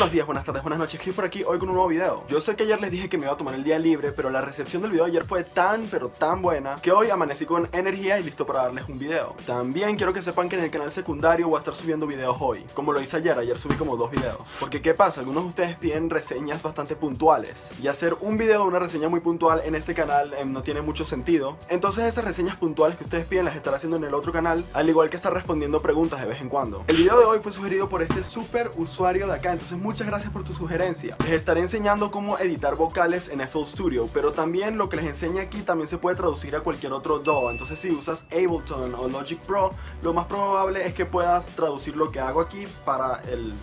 Buenos días, buenas tardes, buenas noches, Chris por aquí, hoy con un nuevo video. Yo sé que ayer les dije que me iba a tomar el día libre, pero la recepción del video de ayer fue tan, pero tan buena, que hoy amanecí con energía y listo para darles un video. También quiero que sepan que en el canal secundario voy a estar subiendo videos hoy, como lo hice ayer. Ayer subí como 2 videos. Porque ¿qué pasa? Algunos de ustedes piden reseñas bastante puntuales, y hacer un video de una reseña muy puntual en este canal no tiene mucho sentido. Entonces esas reseñas puntuales que ustedes piden las estaré haciendo en el otro canal, al igual que estar respondiendo preguntas de vez en cuando. El video de hoy fue sugerido por este super usuario de acá, entonces muchas gracias por tu sugerencia. Les estaré enseñando cómo editar vocales en FL Studio, pero también lo que les enseño aquí también se puede traducir a cualquier otro DAW. Entonces si usas Ableton o Logic Pro, lo más probable es que puedas traducir lo que hago aquí para el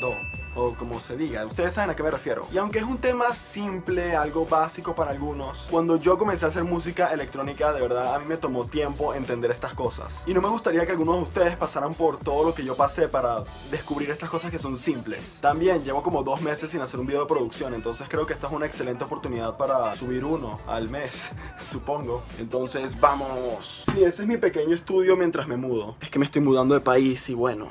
DAW, o como se diga, ustedes saben a qué me refiero. Y aunque es un tema simple, algo básico para algunos, cuando yo comencé a hacer música electrónica, de verdad a mí me tomó tiempo entender estas cosas, y no me gustaría que algunos de ustedes pasaran por todo lo que yo pasé para descubrir estas cosas que son simples. También llevo como 2 meses sin hacer un video de producción, entonces creo que esta es una excelente oportunidad para subir uno al mes, supongo. Entonces vamos. Sí, ese es mi pequeño estudio mientras me mudo. Es que me estoy mudando de país y bueno.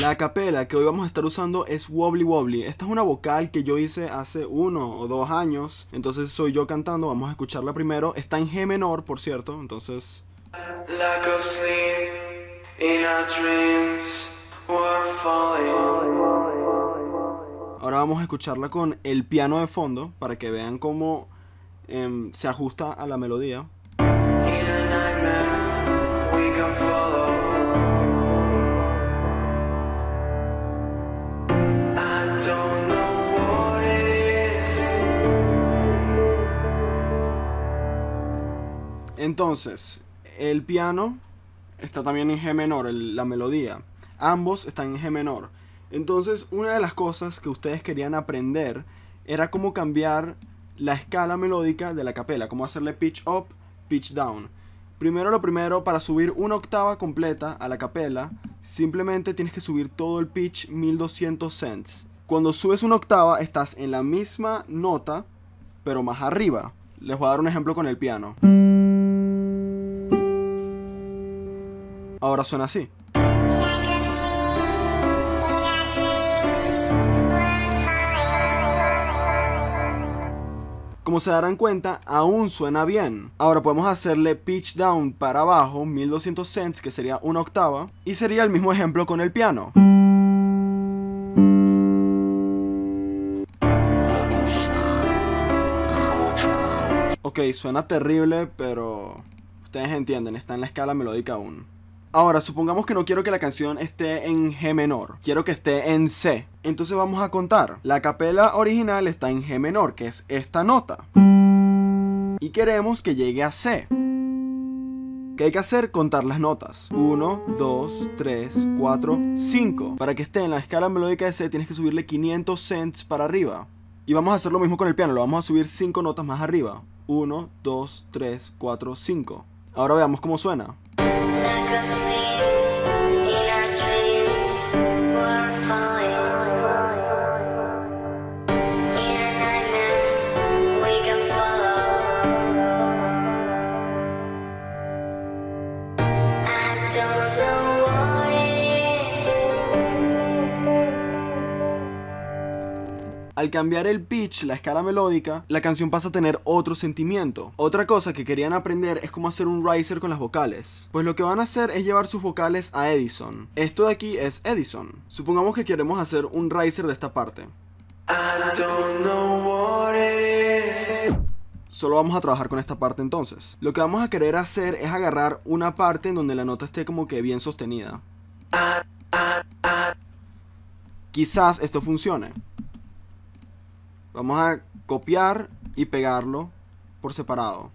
La capela que hoy vamos a estar usando es Wobbly Wobbly. Esta es una vocal que yo hice hace 1 o 2 años. Entonces soy yo cantando, vamos a escucharla primero. Está en G menor, por cierto, entonces... Ahora vamos a escucharla con el piano de fondo, para que vean cómo se ajusta a la melodía. Entonces, el piano está también en G menor, la melodía. Ambos están en G menor. Entonces, una de las cosas que ustedes querían aprender era cómo cambiar la escala melódica de la capela, cómo hacerle pitch up, pitch down. Primero lo primero, para subir 1 octava completa a la capela, simplemente tienes que subir todo el pitch 1200 cents. Cuando subes 1 octava, estás en la misma nota, pero más arriba. Les voy a dar un ejemplo con el piano. Ahora suena así. Como se darán cuenta, aún suena bien. Ahora podemos hacerle pitch down para abajo, 1200 cents, que sería 1 octava, y sería el mismo ejemplo con el piano. Ok, suena terrible, pero ustedes entienden, está en la escala melódica aún. Ahora, supongamos que no quiero que la canción esté en G menor, quiero que esté en C. Entonces vamos a contar. La capela original está en G menor, que es esta nota, y queremos que llegue a C. ¿Qué hay que hacer? Contar las notas. 1, 2, 3, 4, 5. Para que esté en la escala melódica de C tienes que subirle 500 cents para arriba. Y vamos a hacer lo mismo con el piano, lo vamos a subir 5 notas más arriba. 1, 2, 3, 4, 5. Ahora veamos cómo suena. Al cambiar el pitch, la escala melódica, la canción pasa a tener otro sentimiento. Otra cosa que querían aprender es cómo hacer un riser con las vocales. Pues lo que van a hacer es llevar sus vocales a Edison. Esto de aquí es Edison. Supongamos que queremos hacer un riser de esta parte. Solo vamos a trabajar con esta parte entonces. Lo que vamos a querer hacer es agarrar una parte en donde la nota esté como que bien sostenida. Quizás esto funcione. Vamos a copiar y pegarlo por separado.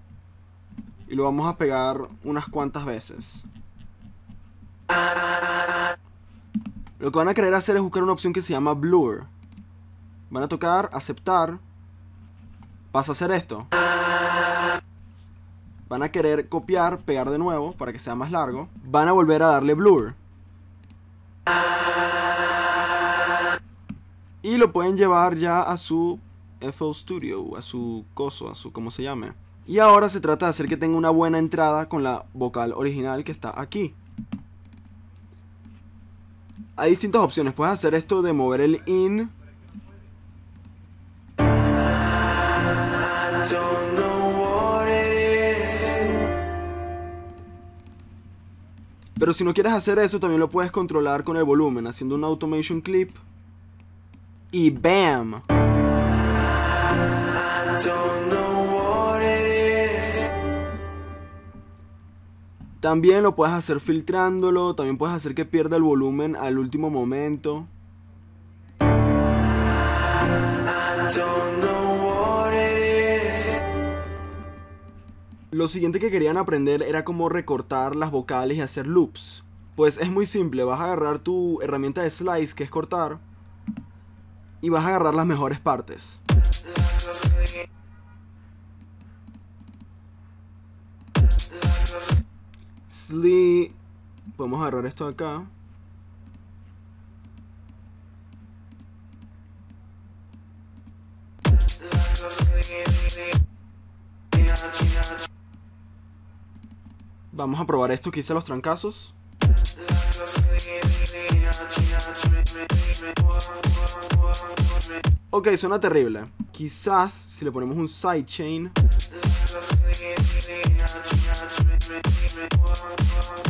Y lo vamos a pegar unas cuantas veces. Lo que van a querer hacer es buscar una opción que se llama Blur. Van a tocar aceptar. Pasa a hacer esto. Van a querer copiar, pegar de nuevo para que sea más largo. Van a volver a darle Blur. Y lo pueden llevar ya a su... FL Studio, a su coso, a su como se llame. Y ahora se trata de hacer que tenga una buena entrada con la vocal original que está aquí. hay distintas opciones. Puedes hacer esto de mover el in. Pero si no quieres hacer eso, también lo puedes controlar con el volumen, haciendo un automation clip. Y ¡bam! También lo puedes hacer filtrándolo, también puedes hacer que pierda el volumen al último momento. Lo siguiente que querían aprender era cómo recortar las vocales y hacer loops. Pues es muy simple, vas a agarrar tu herramienta de slice, que es cortar, y vas a agarrar las mejores partes. Podemos agarrar esto de acá. Vamos a probar esto que hice los trancazos. Ok, suena terrible. Quizás si le ponemos un sidechain.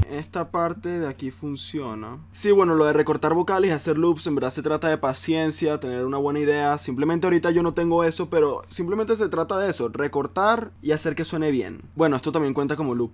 Esta parte de aquí funciona. Sí, bueno, lo de recortar vocales y hacer loops en verdad se trata de paciencia, tener una buena idea. Simplemente ahorita yo no tengo eso, pero simplemente se trata de eso, recortar y hacer que suene bien. Bueno, esto también cuenta como loop.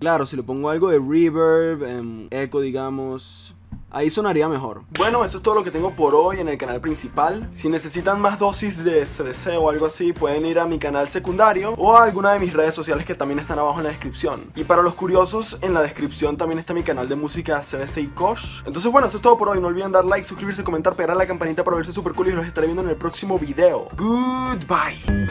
Claro, si le pongo algo de reverb, eco, digamos, ahí sonaría mejor. Bueno, eso es todo lo que tengo por hoy en el canal principal. Si necesitan más dosis de CDC o algo así, pueden ir a mi canal secundario o a alguna de mis redes sociales que también están abajo en la descripción. Y para los curiosos, en la descripción también está mi canal de música CDC y Koch. Entonces bueno, eso es todo por hoy. No olviden dar like, suscribirse, comentar, pegar la campanita para verse super cool y los estaré viendo en el próximo video. Goodbye.